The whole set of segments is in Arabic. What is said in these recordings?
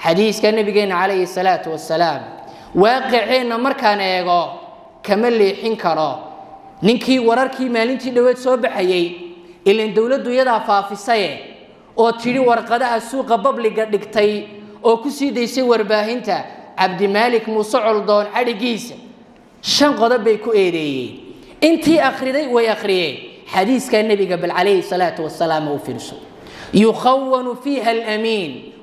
حديث كان النبي عليه الصلاة والسلام واقعين مركان ايغو كما ليخين كرو نينكي وراركي مالينتي دويد سو بخايي الا دولدو يدا فافيساي او تيري ورقدها سوق بابليغا دغتاي او كسيديسي ورباهينتا عبد الملك موسى علدون ادغيس شان قدب بي كو ايديين انتي اخريداي وي اخريي حديث كان النبي عليه الصلاة والسلام وفيرسو يخون فيها الامين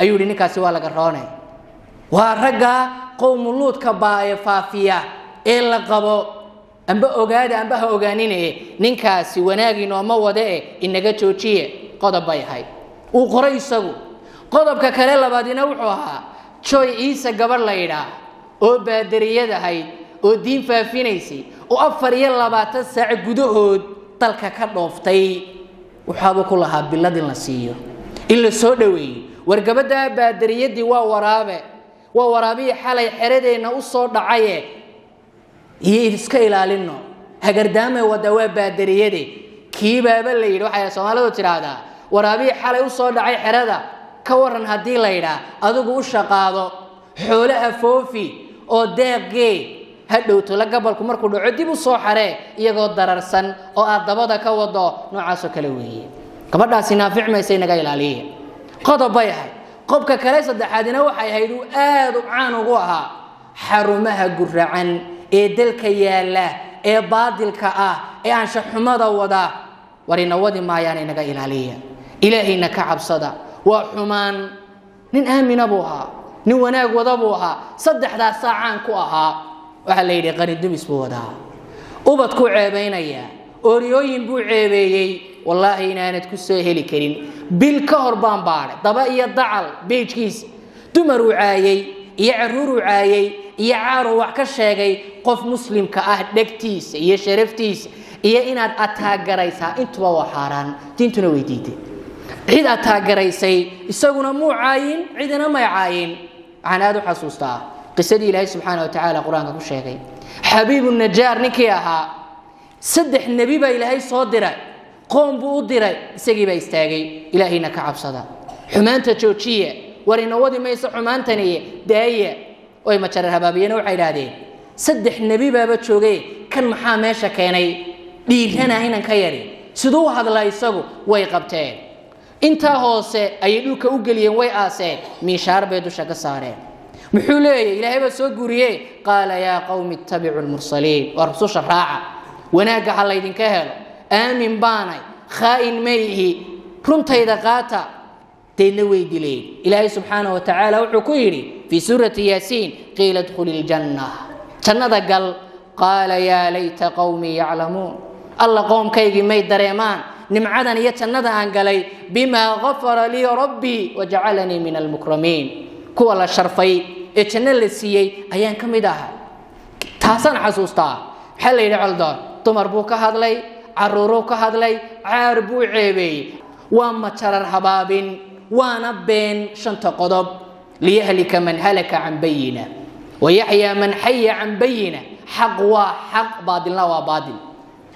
ayuu ninkaasi waa laga roonay waa ragga qoomuluud ka baay faafiya إلا قبوا أنبأ أوجانين نينكا سواناجي نوما وداء إنك توجيه قدب بيهاي وقريسه قدب ككللا بعدين وحها شوي إيسا جبر ليرا وبدرية هاي ودين فافينيسي وأفر يلا باتسع جدود تلك كنوفتي وحابو كلها بالله النصير إلا سودوي ورجبتها بدرية دي وورابي حالي حردين وصور دعية iska ilaalino hagardaame wadawa baadariyade ki baaba leeyahay waxa Soomaalidu tiraahdaa waraabi xalay u soo dhacay xirada ka waran hadii la yiraahdo adigu u shaqaado xoolaha foofi oo deeqge hadhowto la gobolku markuu dhaco dib u soo xaree iyagoo dararsan oo aad dabada ka wado noocaas oo kale weeye gabadhaasi naaficmaysay naga ilaaliye qodobay qobka kale saddexaadina waxay ahayd aad u caan ugu aha xarumaha gurracan ee dalka yaala ee baadilka ah ee aan shaxumada wada warina wadi maayaan inaga ilaaliya ilaahi naka cabsada wa xumaan nin aamin abuha nin wanaag wada abuha saddexda saacaan ku aha waxa la yiri qaridumis buu wada ubad ku ceebaynaya ooriyooyin buu ceebeeyay wallahi inaanad ku soo heli karin bil ka hor baan baare daba iyo dacal beejkiis dumar u caayay iyo caruur u caayay يعارو وحكا شاقي قف مسلم كأهدكتيس يا شرفتيس يا إناد أتاقريسها انتوا وحاران دينتو نويديدي عيد أتاقريسي يساقونا مو عاين عيدنا ما يعاين عنادو حسوستا قسدي إلهي سبحانه وتعالى قرآنك وشاقي حبيب النجار نكياها صدح النبي با إلهي صدره قوم بقدره ساقي با يستاقي إلهي نكعب صدا حمانتا تشوشية ورينوودي ما يسا حمانتا نيه داية way ma jarar habaabiyeen waxay raadeen saddex nabi baaba joogay kan maxaa meesha keenay dhiirana inaan ka yari sidoo hadlay isagu way qabteen inta hoose ay dhulka u galiyeen way aaseen miishaar bay dusha ka saareen muxuu leeyahay ilaahay ba soo guuriyay qaala yaa qawmi ittabi'u al-mursaliin wa rusul sharaa'a wanaaga halaydiin ka helo aamin baanay khaa'in mayhi runtayda qaata تنوي دليل إلهي سبحانه وتعالى وحكيري في سورة ياسين قيل ادخل الجنة جنة قال يا ليت قومي يعلمون الله قوم كيجي ميت دريمان نمعدن يتنذا أنقلي بما غفر لي ربي وجعلني من المكرمين كوالا شرفي اتنل السيي أيان كم يداها تحسن حسوستا حل يدعو الدار تمربوك هذلي عروروك هذلي عاربو عيبي وما ترى الحبابين وانا بين شنت قضب ليهلك من هلك عن بينه ويحيى من حي عن بينه حق وحق باطل لا وباطل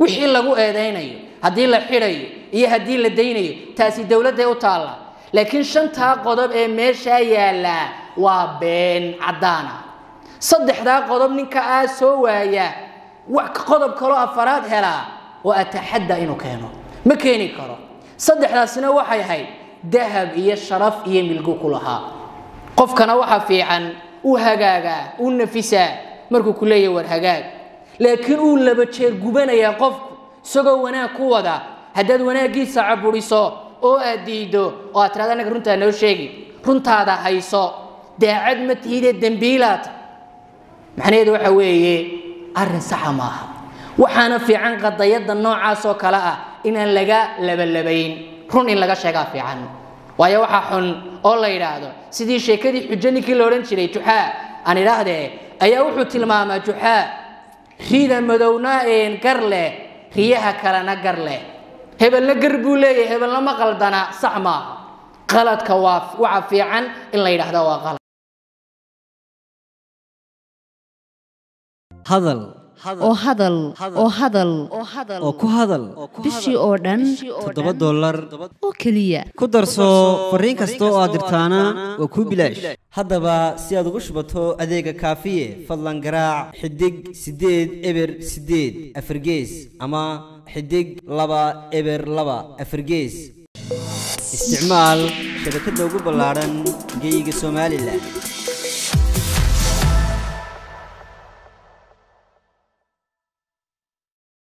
وحي لغو ايدينيو هدي لا خيريو اي هدي لا دينيو تاسي دولته او تالا لكن شنت قضب اي ميشا يالا وا بين عدانا صدخدا قضب نينكا ا سو وايا وا قضب كلو افراد هلا واتحدى انو كانو ما كيني كرو صدخدا سنه waxay hay ذهب إيه الشرف إيه ملكو كلها قف كنا وحفي عن وهجاجا ونفسا مركو كلية والهجاج لكن أول لبتشير جبنا يا قف سجوا ونا كودا هدد ونا جيس عبوريسا أو أديدو أو أترادا نكرنت أنا وشيء كرنت هذا هيسا ده عدمة هيدا الدمبيلات محنيد وحويه أرن سحماها وحنا في عن قد يد النوع عصو كلاء إن اللجا لبلبين رون إن لجا شجع في عن ويا وحن الله يرادو سيدي شكدي حجني كل ورنشري تحا أنا راده أيا وحط الماما تحا خيدا مدونا إن كرله خيها كرنا كرله هبل نجربولي هبل لما قلدنا صعما غلط كواف وعفي عن الله يرادو وغلط هذا oo hadal oo hadal oo ku hadal bishii oo dhan $7 oo kaliya ku darso fariin kasta oo dirtaana oo ku bilaash haddaba si aad ugu shubato adeega kaafiye fadlan garaac xidig 8 eber 8 afargees ama xidig 2 eber 2 afargees isticmaal shirkadda ugu ballaaran geeyiga Soomaaliland